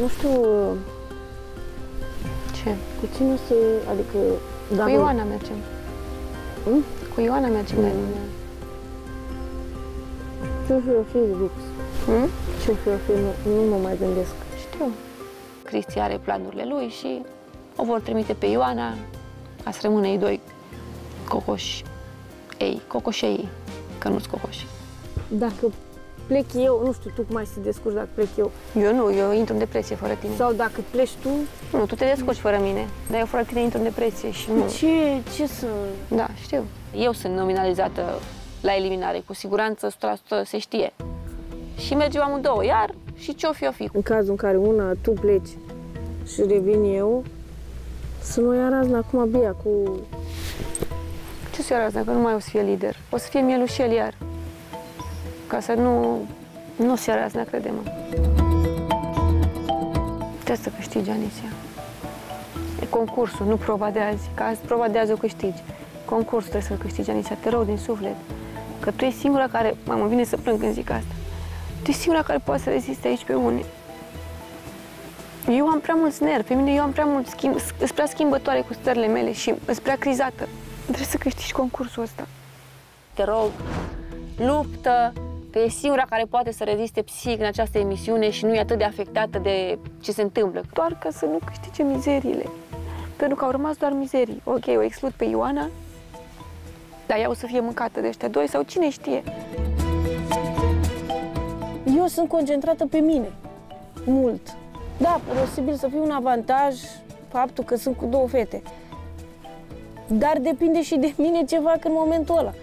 nu știu ce. Puțin o să, adică... Cu Ioana mergem. Hmm? Cu Ioana mergem la mine. Ce-o fi lux? Ce-o fi, nu mă mai gândesc. Știu. Cristia are planurile lui și o vor trimite pe Ioana ca să rămână ei doi cocoși. Ei, cocoșei, că nu-s cocoși. Dacă plec eu, nu știu tu cum ai să te descurci dacă plec eu. Eu nu, eu intru în depresie fără tine. Sau dacă pleci tu... Nu, tu te descurci fără mine, dar eu fără tine intru în depresie și nu... Ce să... Da, știu. Eu sunt nominalizată la eliminare, cu siguranță 100% se știe. Și mergem amândouă, iar și ce-o fi, o fi. În cazul în care una, tu pleci și revin eu, să nu-i arazna acum abia cu... Ce să-i arazna, că nu mai o să fie lider. O să fie mielușel iar. Ca să nu se arazna, crede-mă. Trebuie să câștigi, Anisia. E concursul, nu proba de azi. Că azi proba de azi o câștigi. Concursul trebuie să-l câștigi, Anisia, te rog din suflet. Că tu ești singura care... Mamă, vine să plâng când zic asta. Tu ești singura care poate să reziste aici pe unii. Eu am prea mulți nervi, pe mine eu am prea mult schimb, sunt prea schimbătoare cu stările mele și sunt prea crizată. Trebuie să câștigi concursul ăsta. Te rog, luptă, că e singura care poate să reziste psihic în această emisiune și nu e atât de afectată de ce se întâmplă. Doar ca să nu câștige mizeriile, pentru că au rămas doar mizerii. Ok, o exclud pe Ioana, dar ea o să fie mâncată de ăștia doi sau cine știe. Eu sunt concentrată pe mine, mult. Da, posibil să fie un avantaj faptul că sunt cu două fete. Dar depinde și de mine ceva în momentul ăla.